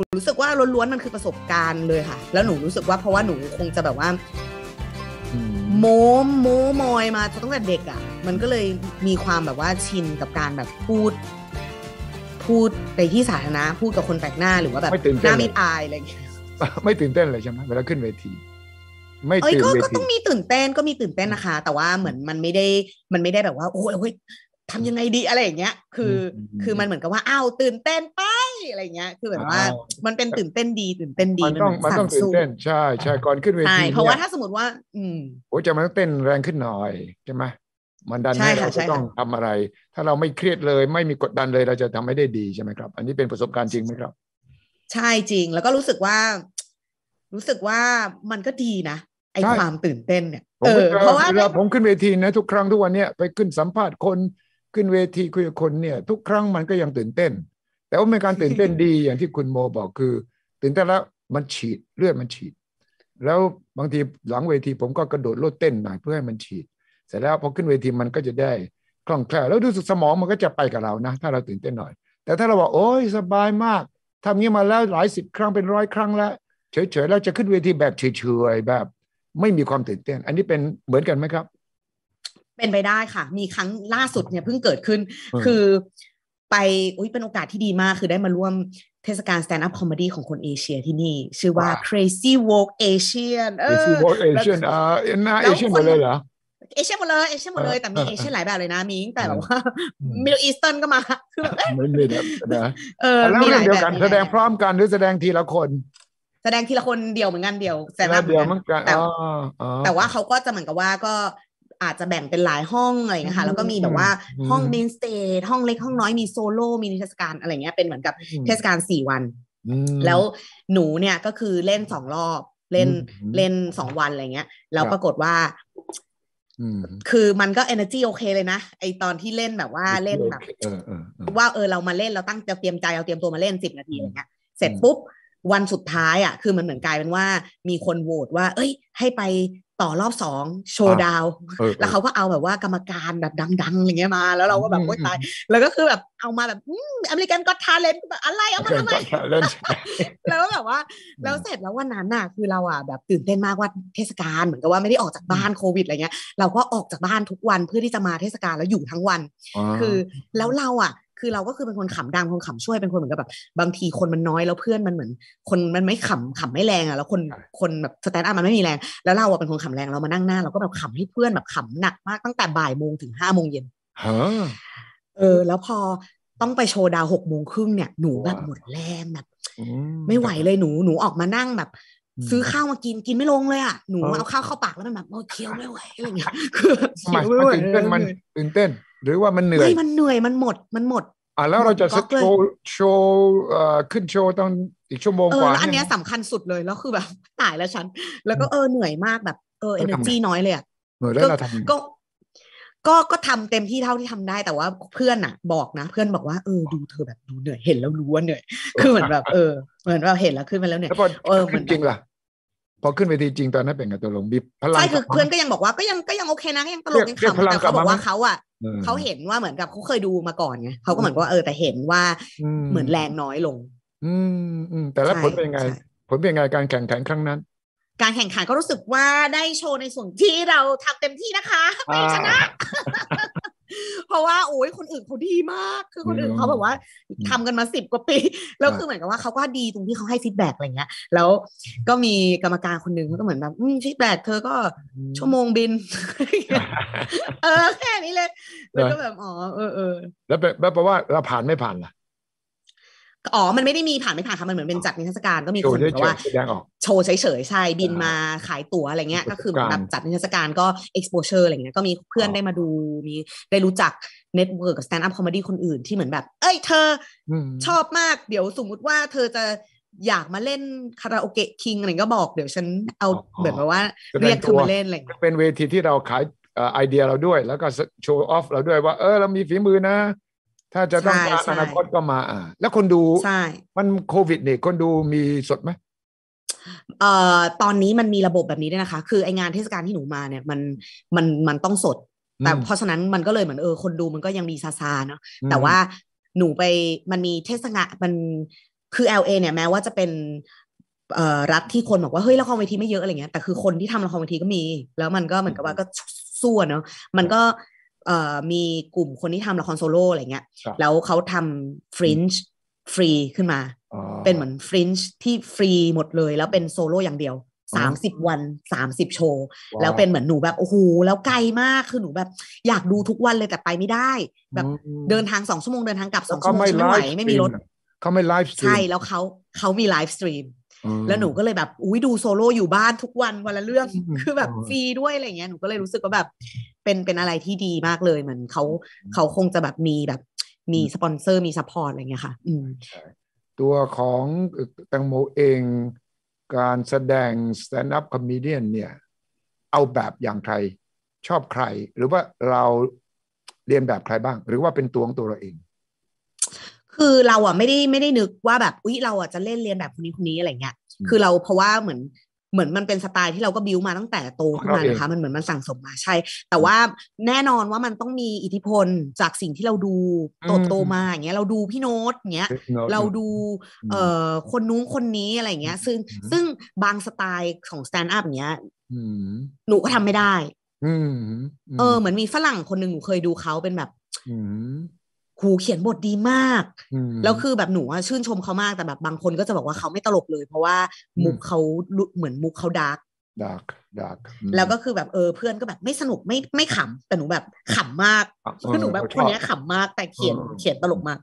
หนูรู้สึกว่าล้วนๆมันคือประสบการณ์เลยค่ะแล้วหนูรู้สึกว่าเพราะว่าหนูคงจะแบบว่าโม้มอยมาตั้งแต่เด็กอ่ะมันก็เลยมีความแบบว่าชินกับการแบบพูดไปที่สาธารณะพูดกับคนแปลกหน้าหรือว่าแบบหน้าไม่อายอะไรอย่างเงี้ยไม่ตื่นเต้นเลยใช่ไหมเวลาขึ้นเวทีไม่ตื่นเวทีก็ต้องมีตื่นเต้นก็มีตื่นเต้นนะคะแต่ว่าเหมือนมันไม่ได้แบบว่าโอ้ยทำยังไงดีอะไรอย่างเงี้ยคือมันเหมือนกับว่าอ้าวตื่นเต้นไปอะไรเงี้ยคือแบบว่ามันเป็นตื่นเต้นดีมันต้องตื่นเต้นใช่ก่อนขึ้นเวทีใช่เพราะว่าถ้าสมมติว่าโอ้จะมันต้องเต้นแรงขึ้นหน่อยใช่ไหมมันดันให้เราต้องทำอะไรถ้าเราไม่เครียดเลยไม่มีกดดันเลยเราจะทำไม่ได้ดีใช่ไหมครับอันนี้เป็นประสบการณ์จริงไหมครับใช่จริงแล้วก็รู้สึกว่ามันก็ดีนะไอความตื่นเต้นเนี่ยเพราะว่าเวลาผมขึ้นเวทีนะทุกครั้งทุกวันเนี่ยไปขึ้นสัมภาษณ์คนขึ้นเวทีคุยกับคนเนี่ยทุกครั้งมันก็ยังตื่นเต้นแต่ว่าเป็นการตื่นเต้นดีอย่างที่คุณโมบอกคือตื่นเต้นแล้วมันฉีดเลือดมันฉีดแล้วบางทีหลังเวทีผมก็กระโดดโลดเต้นหน่อยเพื่อให้มันฉีดเสร็จแล้วพอขึ้นเวทีมันก็จะได้คล่องแคล่วแล้วดูสมองมันก็จะไปกับเรานะถ้าเราตื่นเต้นหน่อยแต่ถ้าเราบอกโอ๊ยสบายมากทำงี้มาแล้วหลายสิบครั้งเป็นร้อยครั้งแล้วเฉยๆแล้วจะขึ้นเวทีแบบเฉยๆแบบไม่มีความตื่นเต้นอันนี้เป็นเหมือนกันไหมครับเป็นไปได้ค่ะมีครั้งล่าสุดเนี่ยเพิ่งเกิดขึ้นคือไปเป็นโอกาสที่ดีมากคือได้มาร่วมเทศกาล stand up comedy ของคนเอเชียที่นี่ชื่อว่า Crazy Walk Asia Crazy Walk Asia น่าเอเชียหมดเลยเหรอเอเชียหมดเลยแต่มีเอเชียหลายแบบเลยนะมีตั้งแต่แบบว่ามิดเดิลอีสเทิร์นก็มาคือแบบแล้วเรื่องเดียวกันแสดงพร้อมกันหรือแสดงทีละคนแสดงทีละคนเดียวเหมือนกันเดียวแสดงเดียวเหมือนกันแต่ว่าเขาก็จะเหมือนกับว่าก็อาจจะแบ่งเป็นหลายห้องอะไรอย่างเงี้ยค่ะแล้วก็มีแบบว่าห้องเมนสเตจห้องเล็กห้องน้อยมีโซโล่มีเทศกาลอะไรเงี้ยเป็นเหมือนกับเทศกาล4วันแล้วหนูเนี่ยก็คือเล่น2รอบเล่น2วันอะไรเงี้ยแล้วปรากฏว่าคือมันก็ energy โอเคเลยนะไอตอนที่เล่นแบบว่าเล่นแบบว่าเรามาเล่นเราตั้งจะเตรียมใจเราเตรียมตัวมาเล่น10นาทีอะไรเงี้ยเสร็จปุ๊บวันสุดท้ายอ่ะคือมันเหมือนกลายเป็นว่ามีคนโหวตว่าเอ้ยให้ไปต่อรอบ2โชว์ดาวแล้วเขาก็เอาแบบว่ากรรมการแบบดังๆอะไรเงี้ยมาแล้วเราก็แบบโอ๊ยตายแล้วก็คือแบบเอามาแบบอเมริกันก็ทาเลนต์แบบอะไรเอามาทำไมแล้วแบบว่าแล้วเสร็จแล้ววันนั้นน่ะคือเราอ่ะแบบตื่นเต้นมากว่าเทศกาลเหมือนกับว่าไม่ได้ออกจากบ้านโควิดอะไรเงี้ยเราก็ออกจากบ้านทุกวันเพื่อที่จะมาเทศกาลแล้วอยู่ทั้งวันคือแล้วเราอ่ะคือเราก็คือเป็นคนขำดังคนขำช่วยเป็นคนเหมือนกับแบบบางทีคนมันน้อยแล้วเพื่อนมันเหมือนคนมันไม่ขำไม่แรงอ่ะแล้วคนแบบสแตนด์อัพมันไม่มีแรงแล้วเราอ่ะเป็นคนขำแรงเรามานั่งหน้าเราก็แบบขำให้เพื่อนแบบขำหนักมากตั้งแต่บ่ายโมงถึงห้าโมงเย็นแล้วพอต้องไปโชว์ดาว 18:30 น.เนี่ยหนูแบบหมดแรงแบบไม่ไหวเลยหนูออกมานั่งแบบซื้อข้าวมากินไม่ลงเลยอ่ะหนูเอาข้าวเข้าปากแล้วมันแบบเคี้ยวไม่ไหวอะไรอย่างเงี้ยคือตื่นเต้นหรือว่ามันเหนื่อยมันเหนื่อยมันหมดแล้วเราจะโชว์ขึ้นโชว์ต้องอีกชั่วโมงกว่าอันนี้สำคัญสุดเลยแล้วคือแบบตายแล้วฉันแล้วก็เหนื่อยมากแบบenergy น้อยเลยอ่ะก็ทำเต็มที่เท่าที่ทำได้แต่ว่าเพื่อนอ่ะบอกนะเพื่อนบอกว่าดูเธอแบบดูเหนื่อยเห็นแล้วรู้ว่าเหนื่อยคือเหมือนแบบเหมือนเราเห็นแล้วขึ้นมาแล้วเนี่ยจริงล่ะพอขึ้นเวทีจริงตอนนั้นเป็นกับตัวลงบีบพลังใช่คือเพื่อนก็ยังบอกว่าก็ยังโอเคนะก็ยังตลกยังขำแต่เขาบอกว่าเขาอ่ะเขาเห็นว่าเหมือนกับเขาเคยดูมาก่อนไงเขาก็เหมือนว่าแต่เห็นว่าเหมือนแรงน้อยลงแต่แล้วผลเป็นไงการแข่งขันครั้งนั้นการแข่งขันก็รู้สึกว่าได้โชว์ในส่วนที่เราทำเต็มที่นะคะไม่ชนะ เพราะว่าโอ้ยคนอื่นเขาดีมากคือคนอื่นเขาแบบว่าทำกันมา10กว่าปีแล้วคือเหมือนกับว่าเขาก็ดีตรงที่เขาให้ฟีดแบ็กอะไรเงี้ยแล้วก็มีกรรมการคนนึงเขาก็เหมือนแบบฟีดแบ็กเธอก็ชั่วโมงบิน แค่นี้เลยแล้วก็แบบแล้วแปลว่าเราผ่านไม่ผ่านล่ะมันไม่ได้มีผ่านไม่ผ่านค่ะมันเหมือนเป็นจัดนิทรรศการก็มีคนแบบว่าโชว์เฉยๆใช่บินมาขายตั๋วอะไรเงี้ยก็คือแบบจัดนิทรรศการก็ exposure อะไรเงี้ยก็มีเพื่อนได้มาดูมีได้รู้จักเน็ตเวิร์กกับ stand up comedy คนอื่นที่เหมือนแบบเอ้ยเธอชอบมากเดี๋ยวสมมุติว่าเธอจะอยากมาเล่นคาราโอเกะคิงอะไรก็บอกเดี๋ยวฉันเอาเหมือนแบบว่าเรียกเธอมาเล่นอะไรเป็นเวทีที่เราขายไอเดียเราด้วยแล้วก็โชว์ออฟเราด้วยว่าเรามีฝีมือนะถ้าจะต้องการอนาคตก็มาแล้วคนดูมันโควิดเนี่ยคนดูมีสดไหมตอนนี้มันมีระบบแบบนี้ด้วยนะคะคือไองานเทศกาลที่หนูมาเนี่ยมันต้องสดแต่เพราะฉะนั้นมันก็เลยเหมือนคนดูมันก็ยังมีซาเนาะแต่ว่าหนูไปมันมีเทศกาลมัน คือ LA เนี่ยแม้ว่าจะเป็นรัฐที่คนบอกว่าเฮ้ยละครเวทีไม่เยอะอะไรเงี้ยแต่คือคนที่ทำละครเวทีก็มีแล้วมันก็เหมือนกับว่าก็สู้เนาะมันก็มีกลุ่มคนที่ทำละครโซโล่อะไรเงี้ยแล้วเขาทำฟรินจ์ฟรีขึ้นมาเป็นเหมือนฟรินจ์ที่ฟรีหมดเลยแล้วเป็นโซโล่อย่างเดียว30วัน30โชว์แล้วเป็นเหมือนหนูแบบโอ้โหแล้วไกลมากคือหนูแบบอยากดูทุกวันเลยแต่ไปไม่ได้แบบเดินทาง2ชั่วโมงเดินทางกลับ2ชั่วโมงไม่ไหวไม่มีรถเขาไม่ไลฟ์สตรีมใช่แล้วเขามีไลฟ์สตรีมแล้วหนูก็เลยแบบอุ๊ยดูโซโล่อยู่บ้านทุกวันวันละเรื่องคือแบบฟรีด้วยอะไรอย่างเงี้ยหนูก็เลยรู้สึกว่าแบบเป็นอะไรที่ดีมากเลยเหมือนเขาคงจะแบบมีสปอนเซอร์มีซัพพอร์ตอะไรอย่างเงี้ยค่ะตัวของแตงโมเองการแสดง stand up comedian เนี่ยเอาแบบอย่างใครชอบใครหรือว่าเราเรียนแบบใครบ้างหรือว่าเป็นตัวของตัวเราเองคือเราอ่ะไม่ได้นึกว่าแบบอุ๊ยเราอ่ะจะเรียนแบบคนนี้อะไรเงี้ยคือเราเพราะว่าเหมือนมันเป็นสไตล์ที่เราก็บิ้วมาตั้งแต่โตขึ้นมานะคะมันเหมือนมันสั่งสมมาใช่แต่ว่าแน่นอนว่ามันต้องมีอิทธิพลจากสิ่งที่เราดูโตมาอย่างเงี้ยเราดูพี่โน้ตเงี้ยเราดูคนนู้นคนนี้อะไรเงี้ยซึ่งบางสไตล์ของสแตนด์อัพเงี้ยหนูก็ทำไม่ได้เหมือนมีฝรั่งคนนึงหนูเคยดูเขาเป็นแบบครูเขียนบทดีมากแล้วคือแบบหนูชื่นชมเขามากแต่แบบบางคนก็จะบอกว่าเขาไม่ตลกเลยเพราะว่ามุกเขาเหมือนมุกเขาดาร์กแล้วก็คือแบบเพื่อนก็แบบไม่สนุกไม่ขำแต่หนูแบบขำมากคือหนูแบบคนนี้ขำมากแต่เขียนตลกมาก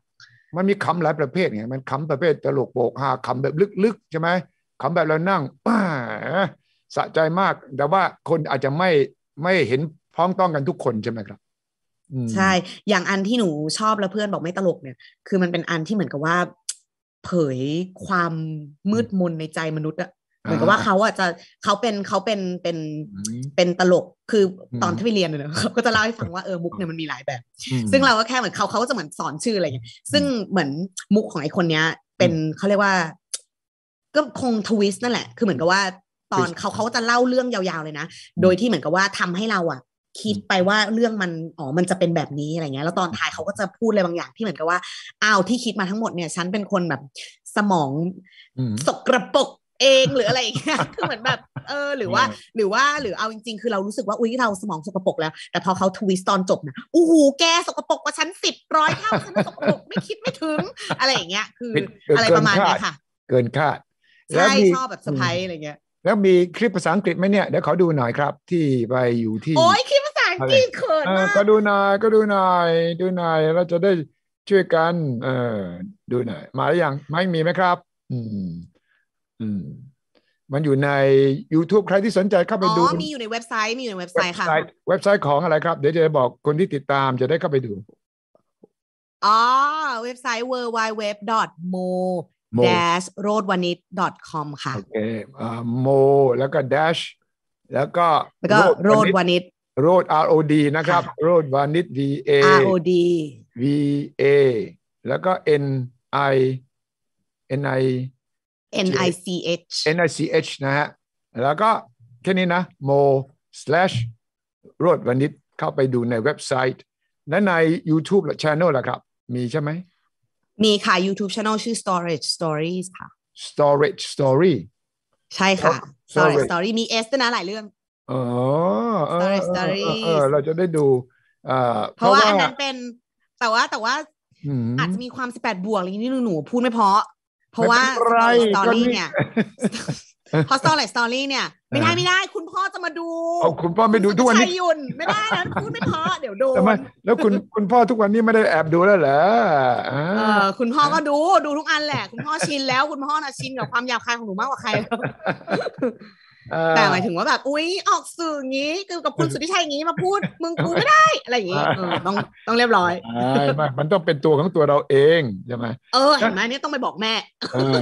มันมีขำหลายประเภทไงมันขำประเภทตลกโบกฮาขำแบบลึกๆใช่ไหมขำแบบเรานั่งสะใจมากแต่ว่าคนอาจจะไม่เห็นพ้องต้องกันทุกคนใช่ไหมครับใช่อย่างอันที่หนูชอบแล้วเพื่อนบอกไม่ตลกเนี่ยคือมันเป็นอันที่เหมือนกับว่าเผยความมืดมนในใจมนุษย์อะเหมือนกับว่าเขาอะจะเขาเป็นตลกคือตอนที่ไปเรียนเนี่ยเขาก็จะเล่าให้ฟังว่ามุกเนี่ยมันมีหลายแบบซึ่งเราก็แค่เหมือนเขาก็จะเหมือนสอนชื่ออะไรอย่างเงี้ยซึ่งเหมือนมุกของไอ้คนเนี้ยเป็นเขาเรียกว่าก็คงทวิสต์นั่นแหละคือเหมือนกับว่าตอนเขาจะเล่าเรื่องยาวๆเลยนะโดยที่เหมือนกับว่าทำให้เราอะคิดไปว่าเรื่องมันมันจะเป็นแบบนี้อะไรเงี้ยแล้วตอนท้ายเขาก็จะพูดอะไรบางอย่างที่เหมือนกับว่าอ้าวที่คิดมาทั้งหมดเนี่ยฉันเป็นคนแบบสมองสกปรกเองหรืออะไรเงี้ยคือเหมือนแบบหรือเอาจริงๆคือเรารู้สึกว่าอุ๊ยเราสมองสกปรกแล้วแต่พอเขาทวิสต์ตอนจบนะโอ้โหแกสกปรกกว่าฉัน10 100เท่าฉันสกปรกไม่คิดไม่ถึงอะไรอย่างเงี้ยคืออะไรประมาณนี้ค่ะเกินคาดใช่ชอบแบบเซอร์ไพรส์อะไรเงี้ยแล้วมีคลิปภาษาอังกฤษไหมเนี่ยเดี๋ยวขอดูหน่อยครับที่ไปอยู่ที่โอ้ยคลิปภาษาอังกฤษเขินมากก็ดูหน่อยเราจะได้ช่วยกันดูหน่อยมาหรือยังไม่มีไหมครับมันอยู่ใน YouTube ใครที่สนใจเข้าไปดูมีอยู่ในเว็บไซต์ค่ะเว็บไซต์ของอะไรครับเดี๋ยวจะบอกคนที่ติดตามจะได้เข้าไปดูเว็บไซต์ www.mo-roadwanit.com ค่ะโอเคโมแล้วก็ dash แล้วก็ roadwanit road r o d นะครับ roadwanit v a r o d v a แล้วก็ n i c h นะฮะแล้วก็แค่นี้นะ mo/roadwanit เข้าไปดูในเว็บไซต์และใน YouTube และ channel ล่ะครับมีใช่ไหมมีค่ะ YouTube channel ชื่อ storage stories ค่ะ storage story ใช่ค่ะ storage story มี S ด้วยนะหลายเรื่องstorage story เราจะได้ดูเพราะว่าอันนั้นเป็นแต่ว่าอาจจะมีความ18บวกอะไรอย่างนี้หนูพูดไม่เพราะว่า storage story เนี่ยพอ storage story เนี่ยไม่ได้คุณพ่อจะมาดูคุณพ่อไม่ดูทุกวันนี้ไม่ยุนไม่ได้นะคุณไม่พอเดี๋ยวโดนแล้วคุณพ่อทุกวันนี้ไม่ได้แอบดูแล้วเหรอคุณพ่อก็ดูทุกอันแหละคุณพ่อชินแล้วคุณพ่อน่ะชินกับความหยาบคายของหนูมากกว่าใครแต่หมายถึงว่าแบบอุ๊ยออกสื่องี้กับคุณสุทธิชัยงี้มาพูดมึงกูไม่ได้อะไรอย่างงี้ต้องเรียบร้อยมันต้องเป็นตัวของตัวเราเองใช่มั้ยเห็นมั้ยเนี่ยต้องไปบอกแม่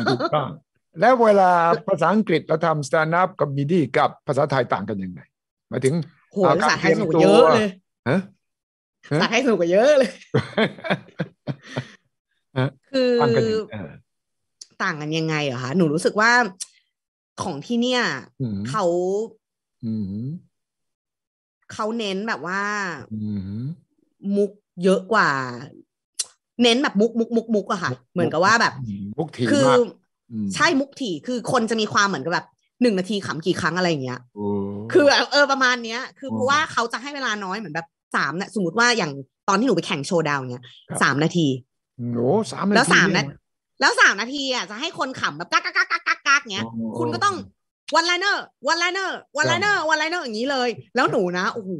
ถูกต้องแล้วเวลาภาษาอังกฤษเราทำสแตนด์อัพกับบีดี้กับภาษาไทยต่างกันยังไงหมายถึงภาษาไทยสนุกเยอะเลยภาษาไทยสนุกกว่าเยอะเลยคือต่างกันยังไงเหรอคะหนูรู้สึกว่าของที่เนี่ยเขาเน้นแบบว่ามุกเยอะกว่า เน้นแบบมุกอะค่ะเหมือนกับว่าแบบมุกถี่คือใช่มุกถี่คือคนจะมีความเหมือนกับแบบ1นาทีขำกี่ครั้งอะไรอย่างเงี้ยคือประมาณเนี้ยคือเพราะว่าเขาจะให้เวลาน้อยเหมือนแบบ3นะสมมุติว่าอย่างตอนที่หนูไปแข่งโชว์ดาวน์เงี้ย3นาทีโห3นาทีแล้ว3นะแล้ว3นาทีอ่ะจะให้คนขำแบบกักๆๆๆๆเงี้ยคุณก็ต้องวันไลเนอร์อย่างนี้เลยแล้วหนูนะโอ้โห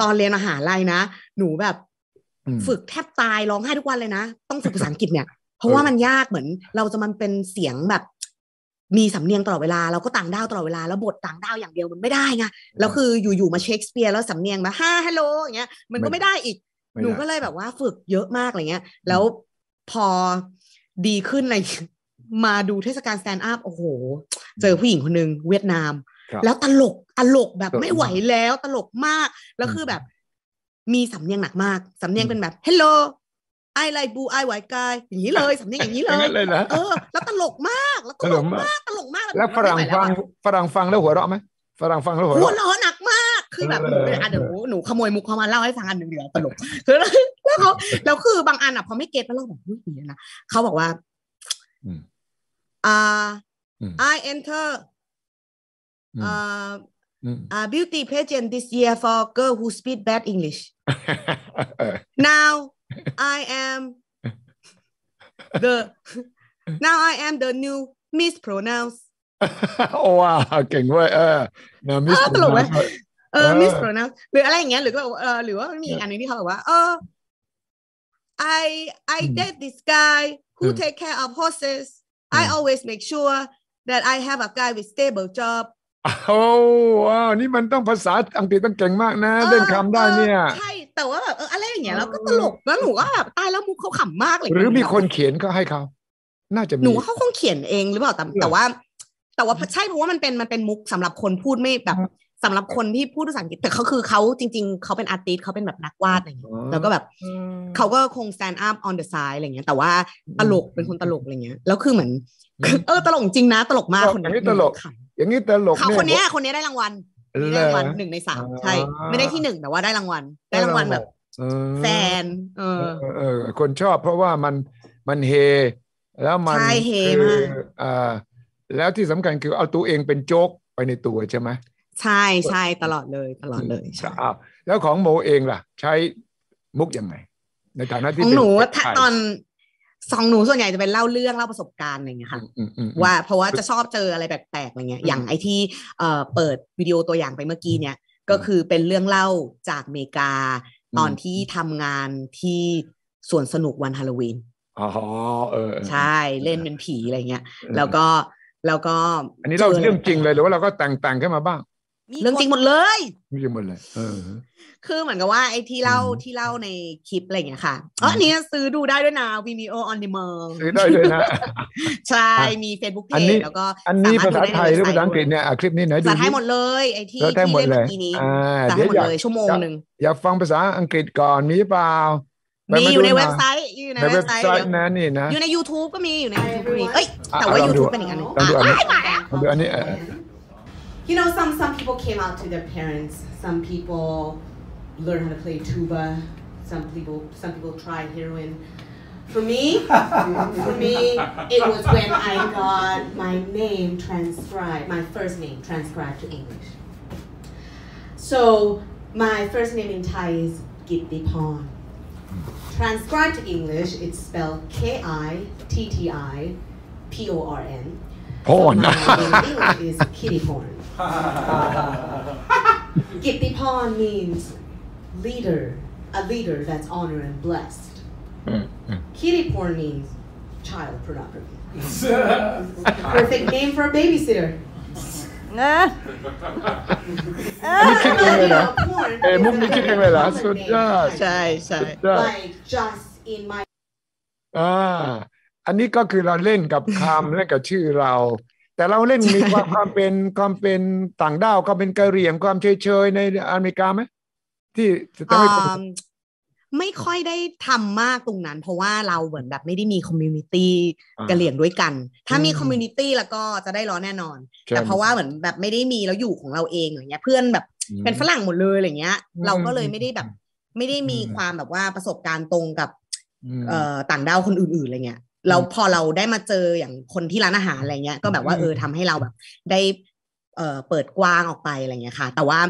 ตอนเรียนมหาลัยนะหนูแบบฝึกแทบตายร้องไห้ทุกวันเลยนะต้องฝึกภาษาอังกฤษเนี่ยเพราะว่ามันยากเหมือนเราจะมันเป็นเสียงแบบมีสำเนียงตลอดเวลาเราก็ต่างด้าวตลอดเวลาแล้วบทต่างด้าวอย่างเดียวมันไม่ได้ไงแล้วคืออยู่ๆมาเชคสเปียร์แล้วสำเนียงมาฮัลโหลอย่างเงี้ยมันก็ไม่ได้อีกหนูก็เลยแบบว่าฝึกเยอะมากอะไรเงี้ยแล้วพอดีขึ้นอะไรมาดูเทศกาลสแตนด์อัพโอ้โหเจอผู้หญิงคนนึงเวียดนามแล้วตลกแบบไม่ไหวแล้วตลกมากแล้วคือแบบมีสำเนียงหนักมากสำเนียงเป็นแบบ hello I like blue I white guy อย่างนี้เลยสำเนียงอย่างนี้เลยแล้วตลกมากแล้วฝรั่งฟังแล้วหัวเราะมั้ยฝรั่งฟังแล้วหัวเราะหนักมากคือแบบเดี๋ยวหนูขโมยมุกเข้ามาเล่าให้ฟังอันนึงเดี๋ยวตลกแล้วคือบางอันอ่ะพอไม่เก็ทแล้วเราแบบอุ๊ยนี่นะเค้าบอกว่าI enter beauty pageant this year for girl who speak bad English. Now I am the new mispronounce. Oh wow, เก่งเว้ยนะ mispronounce mispronounce หรืออะไรอย่างเงี้ยหรือก็หรือว่ามันมีอีกอันนึงที่เขาบอกว่าI date this guy who take care of horses. I always make sure that I have a guy with stable job. โอ้ว้าวนี่มันต้องภาษาอังกฤษต้องเก่งมากนะเล่นคำได้เนี่ยใช่แต่ว่าแบบอะไรอย่างเงี้ยแล้วก็ตลกแล้วหนูก็แบบตายแล้วมุกเขาขำมากเลยหรือมีคนเขียนก็ให้เขาน่าจะมีหนูว่าเขาคงเขียนเองหรือเปล่าแต่ว่าใช่เพราะว่ามันเป็นมุกสำหรับคนพูดไม่แบบสำหรับคนที่พูดภาษาอังกฤษแต่เขาคือเขาจริงๆเขาเป็นอาร์ติสต์เขาเป็นแบบนักวาดอะไรอย่างเงี้ยแล้วก็แบบเขาก็คง stand up on the side อะไรอย่างเงี้ยแต่ว่าตลกเป็นคนตลกอะไรอย่างเงี้ยแล้วคือเหมือนตลกจริงนะตลกมากคนนี้ตลกเขาคนนี้ได้รางวัล1 ใน 3ใช่ไม่ได้ที่1แต่ว่าได้รางวัลแบบแฟนคนชอบเพราะว่ามันเฮแล้วมันใช่เฮมากแล้วที่สำคัญคือเอาตัวเองเป็นโจ๊กไปในตัวใช่ไหมใช่ตลอดเลยแล้วของโมเองล่ะใช้มุกยังไงในฐานะที่ของหนูตอนสองหนูส่วนใหญ่จะเป็นเล่าประสบการณ์อะไรเงี้ยค่ะว่าเพราะว่าจะชอบเจออะไรแปลกๆอะไรเงี้ยอย่างไอที่เปิดวิดีโอตัวอย่างไปเมื่อกี้เนี่ยก็คือเป็นเรื่องเล่าจากอเมริกาตอนที่ทำงานที่สวนสนุกวันฮาโลวีนอ๋อใช่เล่นเป็นผีอะไรเงี้ยแล้วก็อันนี้เราเรื่องจริงเลยหรือว่าเราก็แต่งขึ้นมาบ้างเรื่องจริงหมดเลยไม่ใช่หมดเลยคือเหมือนกับว่าไอ้ที่เล่าในคลิปอะไรอย่างเงี้ยค่ะอันนี้ซื้อดูได้ด้วยนะ Vimeo on demand ซื้อได้ด้วยนะใช่มี Facebook Page แล้วก็อันนี้ภาษาไทยหรือภาษาอังกฤษเนี่ยคลิปนี้ไหนดูภาษาไทยหมดเลยไอ้ที่ได้เมื่อกี้นี้ภาษาไทยหมดเลยชั่วโมงนึงอยากฟังภาษาอังกฤษก่อนมีเปล่ามีอยู่ในเว็บไซต์นะนี่นะอยู่ใน YouTube ก็มีอยู่ใน YouTube ก็มีเอ้ยแต่ว่า YouTube เป็นอีกอันนึงอันนี้You know, some people came out to their parents. Some people learn how to play tuba. Some people tried heroin. For me, it was when I got my name transcribed, my first name transcribed to English. So my first name in Thai is Kittiporn. Transcribed to English, it's spelled Kittiporn. Porn. So my name in English is Kittiporn. Kittiporn means leader, a leader that's honored and blessed. Kittiporn means child pornography. Perfect name for a babysitter. Like just in my. อันนี้ก็คือเราเล่นกับคำเล่นกับชื่อเราแต่เราเล่นมีความเป็นต่างด้าวความเป็นกะเหรี่ยงความเฉยๆในอเมริกาไหมที่ไม่ค่อยได้ทำมากตรงนั้นเพราะว่าเราเหมือนแบบไม่ได้มีคอมมูนิตี้กะเหรี่ยงด้วยกันถ้ามีคอมมูนิตี้แล้วก็จะได้ล้อแน่นอนแต่เพราะว่าเหมือนแบบไม่ได้มีแล้วอยู่ของเราเองอย่างเงี้ยเพื่อนแบบเป็นฝรั่งหมดเลยอะไรเงี้ยเราก็เลยไม่ได้แบบไม่ได้มีความแบบว่าประสบการณ์ตรงกับ ต่างด้าวคนอื่นๆอะไรเงี้ยแล้วพอเราได้มาเจออย่างคนที่ร้านอาหารอะไรเงี้ยก็แบบว่าทำให้เราแบบได้เปิดกว้างออกไปอะไรเงี้ยค่ะแต่ว่า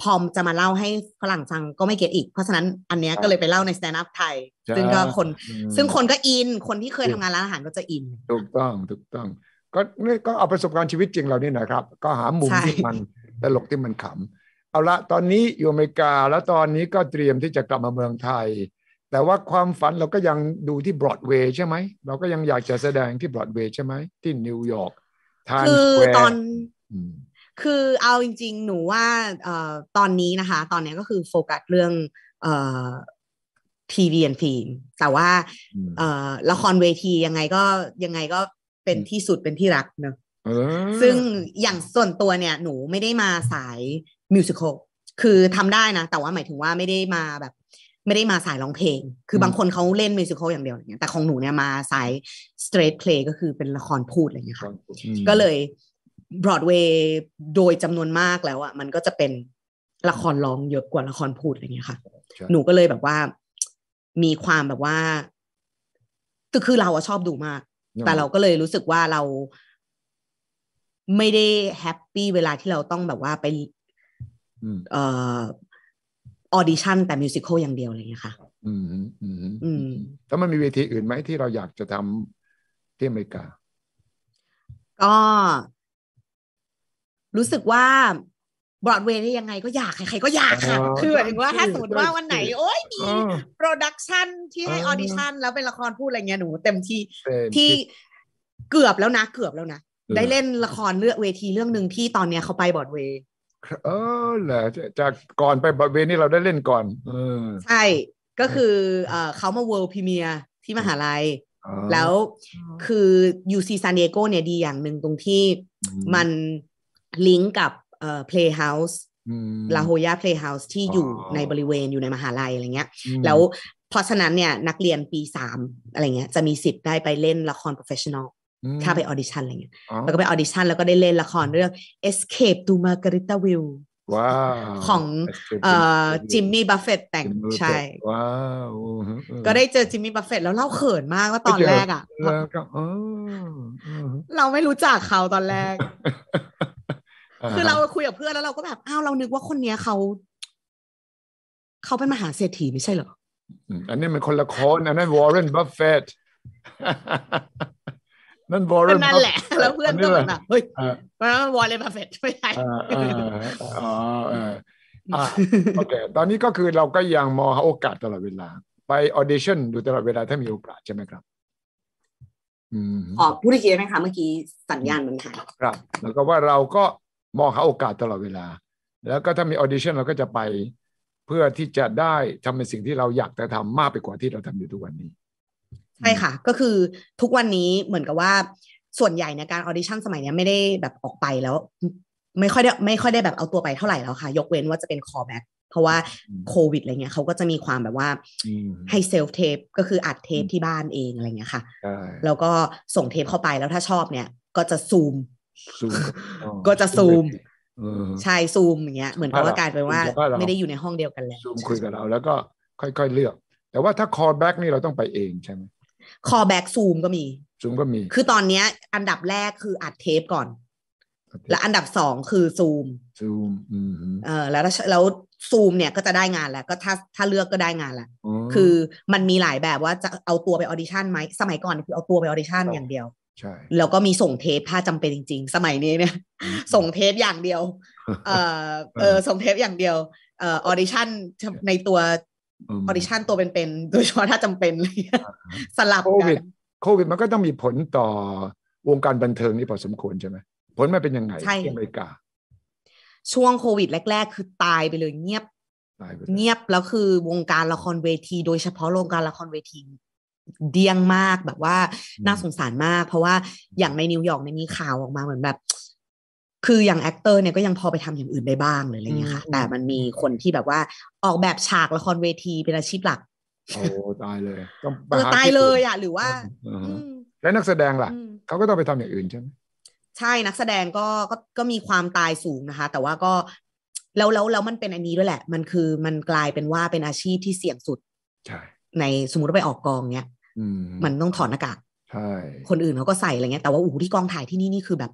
พอจะมาเล่าให้ฝรั่งฟังก็ไม่เก็ตอีกเพราะฉะนั้นอันเนี้ยก็เลยไปเล่าใน stand up ไทยซึ่งคนก็อินคนที่เคยทำงานร้านอาหารก็จะอินถูกต้องก็เอาประสบการณ์ชีวิตจริงเราเนี่ยนะครับก็หามุมที่มันตลกที่มันขำเอาละตอนนี้อยู่อเมริกาแล้วตอนนี้ก็เตรียมที่จะกลับมาเมืองไทยแต่ว่าความฝันเราก็ยังดูที่บรอดเวย์ใช่ไหมเราก็ยังอยากจะแสดงที่บรอดเวย์ใช่ไหมที่นิวยอร์กไทม์สแควร์คือเอาจริงๆหนูว่าตอนนี้ก็คือโฟกัสเรื่องทีวีและฟิล์มแต่ว่าละครเวทียังไงก็เป็นที่สุดเป็นที่รักเนอะซึ่งอย่างส่วนตัวเนี่ยหนูไม่ได้มาสายมิวสิคัลคือทำได้นะแต่ว่าหมายถึงว่าไม่ได้มาแบบไม่ได้มาสายร้องเพลงคือบางคนเขาเล่นมิวสิคัลอย่างเดียวอย่างเงี้ยแต่ของหนูเนี่ยมาสายสเตรทเพลย์ก็คือเป็นละครพูดอะไรเงี้ยค่ะก็เลยบรอดเวย์โดยจำนวนมากแล้วอ่ะมันก็จะเป็นละครร้องเยอะกว่าละครพูดอะไรเงี้ยค่ะหนูก็เลยแบบว่ามีความแบบว่าคือเราชอบดูมากแต่เราก็เลยรู้สึกว่าเราไม่ได้แฮปปี้เวลาที่เราต้องแบบว่าไปออดิชั่นแต่มิวสิคัลอย่างเดียวอะไรอย่างเงี้ยค่ะแล้วมันมีเวทีอื่นไหมที่เราอยากจะทำที่อเมริกาก็รู้สึกว่าบรอดเวย์ได้ยังไงก็อยากใครๆก็อยากค่ะคือหมายถึงว่าถ้าสมมติว่าวันไหนโอ๊ยมีโปรดักชันที่ให้ออดิชั่นแล้วเป็นละครพูดอะไรเงี้ยหนูเต็มที่ที่เกือบแล้วนะได้เล่นละครเลือกเวทีเรื่องนึงที่ตอนเนี้ยเขาไปบรอดเวย์เหรอจากก่อนไปบรอดเวย์นี่เราได้เล่นก่อนใช่ก็คือเขามาเวิลด์พรีเมียร์ที่มหาลัยแล้วคือ UC San Diego เนี่ยดีอย่างนึงตรงที่มันลิงก์กับPlayhouse ลาโฮย่า Playhouse ที่อยู่ในบริเวณอยู่ในมหาลัยอะไรเงี้ยแล้วเพราะฉะนั้นเนี่ยนักเรียนปี3อะไรเงี้ยจะมีสิทธิ์ได้ไปเล่นละคร professional ถ้าไปออดิชั่นอะไรเงี้ยแล้วก็ไปออดิชั่นแล้วก็ได้เล่นละครเรื่อง Escape to Margaritaville ว้าวของจิมมี่บัฟเฟตต์แต่งใช่ว้าวก็ได้เจอจิมมี่บัฟเฟตต์แล้วเล่าเขินมากว่าตอนแรกอ่ะเราไม่รู้จักเขาตอนแรกคือเราคุยกับเพื่อนแล้วเราก็แบบอ้าวเรานึกว่าคนเนี้ยเขาเป็นมหาเศรษฐีไม่ใช่เหรออันนี้มันคนละคนอันนั้นวอร์เรนบัฟเฟตต์นั่นวอร์เรนนั่นแหละแล้วเพื่อนก็แบบเฮ้ยมันวอร์เรนบัฟเฟตต์ไม่ใช่โอเคตอนนี้ก็คือเราก็ยังมองหาโอกาสตลอดเวลาไปออดิชั่นดูตลอดเวลาถ้ามีโอกาสใช่ไหมครับพูดอีกทีได้ไหมคะเมื่อกี้สัญญาณมันหายครับแล้วก็ว่าเราก็มองหาโอกาสตลอดเวลาแล้วก็ถ้ามีออดิชั่นเราก็จะไปเพื่อที่จะได้ทำในสิ่งที่เราอยากจะทำมากไปกว่าที่เราทำอยู่ทุกวันนี้ใช่ค่ะก็คือทุกวันนี้เหมือนกับว่าส่วนใหญ่ในการออดิชั่นสมัยนี้ไม่ได้แบบออกไปแล้วไม่ค่อยได้แบบเอาตัวไปเท่าไหร่แล้วค่ะยกเว้นว่าจะเป็นคอลแบ็คเพราะว่าโควิดอะไรเงี้ยเขาก็จะมีความแบบว่าให้เซลฟ์เทปก็คืออัดเทปที่บ้านเองอะไรเงี้ยค่ะแล้วก็ส่งเทปเข้าไปแล้วถ้าชอบเนี่ยก็จะซูมใช่ซูมอย่างเงี้ยเหมือนกับว่ากลายเป็นว่าไม่ได้อยู่ในห้องเดียวกันแล้วซูมคุยกับเราแล้วก็ค่อยๆเลือกแต่ว่าถ้า call back นี่เราต้องไปเองใช่ไหม call back ซูมก็มีคือตอนเนี้ยอันดับแรกคืออัดเทปก่อนแล้วอันดับ2คือซูมแล้วซูมเนี่ยก็จะได้งานแล้วก็ถ้าเลือกก็ได้งานแล้วคือมันมีหลายแบบว่าจะเอาตัวไปออดิชั่นไหมสมัยก่อนคือเอาตัวไปออดิชั่นอย่างเดียวแล้วก็มีส่งเทปถ้าจำเป็นจริงๆสมัยนี้เนี่ยส่งเทปอย่างเดียวส่งเทปอย่างเดียวออดิชั่นในตัวออดิชั่นตัวเป็นๆโดยเฉพาะถ้าจำเป็นเลยสลับกันโควิดมันก็ต้องมีผลต่อวงการบันเทิงนี่พอสมควรใช่ไหมผลมันเป็นยังไงที่อเมริกาช่วงโควิดแรกๆคือตายไปเลยเงียบแล้วคือวงการละครเวทีโดยเฉพาะวงการละครเวทีเดี่ยงมากแบบว่าน่าสงสารมากเพราะว่าอย่างในนิวยอร์กเนี่ยมีข่าวออกมาเหมือนแบบคืออย่างแอคเตอร์เนี่ยก็ยังพอไปทำอย่างอื่นได้บ้างเลยอะไรเงี้ยค่ะแต่มันมีคนที่แบบว่าออกแบบฉากละครเวทีเป็นอาชีพหลักโอ้ตายเลยตายเลยอ่ะหรือว่าแล้วนักแสดงล่ะเขาก็ต้องไปทำอย่างอื่นใช่ไหมใช่นักแสดงก็มีความตายสูงนะคะแต่ว่าก็แล้วมันเป็นอันนี้ด้วยแหละมันกลายเป็นว่าเป็นอาชีพที่เสี่ยงสุด ในสมมุติว่าไปออกกองเนี้ยมันต้องถอดหน้ากากใช่คนอื่นเขาก็ใส่อะไรเงี้ยแต่ว่าอู้ที่กองถ่ายที่นี่นี่คือแบบ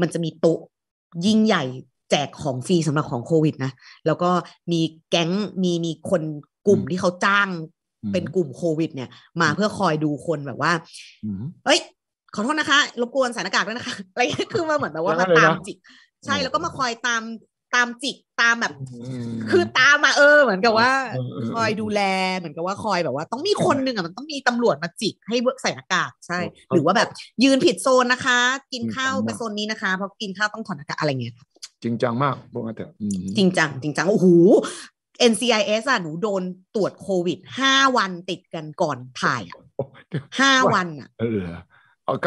มันจะมีโต๊ะยิ่งใหญ่แจกของฟรีสำหรับของโควิดนะแล้วก็มีแก๊งมีคนกลุ่มที่เขาจ้างเป็นกลุ่มโควิดเนี่ยมาเพื่อคอยดูคนแบบว่าเอ้ยขอโทษนะคะรบกวนใส่หน้ากากด้วยนะคะอะไรคือมาเหมือนแบบว่ามาตามจิกใช่แล้วก็มาคอยตามจิกตามแบบคือตามมาเหมือนกับว่าคอยดูแลเหมือนกับว่าคอยแบบว่าต้องมีคนนึงอ่ะมันต้องมีตำรวจมาจิกให้ใส่หน้ากากใช่หรือว่าแบบยืนผิดโซนนะคะกินข้าวไปโซนนี้นะคะเพราะกินข้าวต้องถอดหน้ากากอะไรเงี้ยจริงจังมากพวกนั้นเถอะจริงจังจริงจังโอ้โห NCIS อ่ะหนูโดนตรวจโควิด5วันติดกันก่อนถ่ายอ่ะ5วันอ่ะ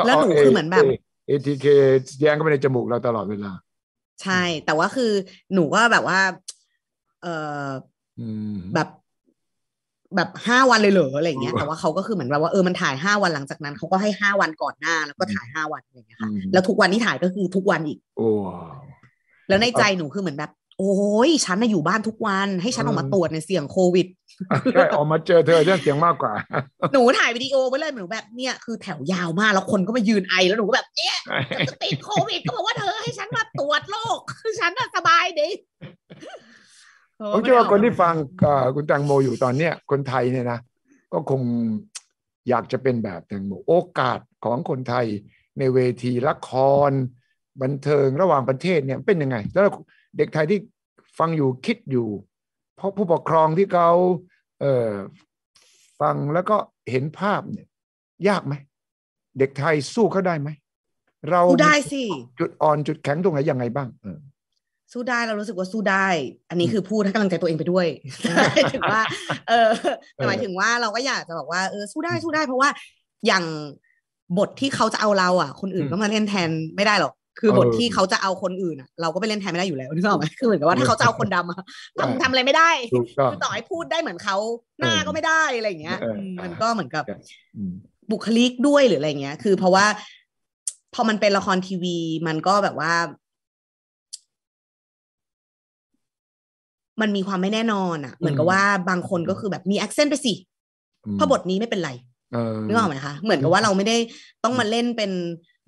แล้วหนูคือเหมือนแบบ ATK แย่งเข้าไปในจมูกเราตลอดเวลาใช่แต่ว่าคือหนูก็แบบว่าแบบ5วันเลยเหรออะไรอย่างเงี้ยแต่ว่าเขาก็คือเหมือนแบบว่ามันถ่าย5วันหลังจากนั้นเขาก็ให้5วันก่อนหน้าแล้วก็ถ่าย5วันอะไรอย่างเงี้ยค่ะแล้วทุกวันที่ถ่ายก็คือทุกวันอีกโอ้แล้วในใจหนูคือเหมือนแบบโอ้ยฉันอยู่บ้านทุกวันให้ฉันออกมาตรวจในเสี่ยงโควิดใช่ออกมาเจอเธอเรื่องเสี่ยงมากกว่าหนูถ่ายวิดีโอไปเลยหนูแบบเนี่ยคือแถวยาวมากแล้วคนก็มายืนไอแล้วหนูก็แบบเนี่ยติดโควิดก็บอกว่าเธอให้ฉันมาตรวจโรคคือฉันน่ะสบายดีผมเชื่อว่าคนที่ฟังคุณแตงโมอยู่ตอนเนี้ยคนไทยเนี่ยนะก็คงอยากจะเป็นแบบแตงโมโอกาสของคนไทยในเวทีละครบันเทิงระหว่างประเทศเนี่ยเป็นยังไงแล้วเด็กไทยที่ฟังอยู่คิดอยู่เพราะผู้ปกครองที่เขาฟังแล้วก็เห็นภาพเนี่ยยากไหมเด็กไทยสู้เขาได้ไหมเราได้สิจุดอ่อนจุดแข็งตรงไหนยังไงบ้างสู้ได้เรารู้สึกว่าสู้ได้อันนี้คือพูดให้กำลังใจตัวเองไปด้วยถึงว่าหมายถึงว่าเราก็อยากจะบอกว่าสู้ได้สู้ได้เพราะว่าอย่างบทที่เขาจะเอาเราอ่ะคนอื่นก็มาเล่นแทนไม่ได้หรอกคือบทที่เขาจะเอาคนอื่นอ่ะเราก็ไปเล่นแทนไม่ได้อยู่แล้วนึกออกไหมคือเหมือนกับว่าถ้าเขาจะเอาคนดำทำอะไรไม่ได้คือต่อให้พูดได้เหมือนเขาหน้าก็ไม่ได้อะไรอย่างเงี้ยมันก็เหมือนกับบุคลิกด้วยหรืออะไรเงี้ยคือเพราะว่าพอมันเป็นละครทีวีมันก็แบบว่ามันมีความไม่แน่นอนอ่ะเหมือนกับว่าบางคนก็คือแบบมีแอคเซนต์ไปสิเพราะบทนี้ไม่เป็นไรนึกออกไหมคะเหมือนกับว่าเราไม่ได้ต้องมาเล่นเป็น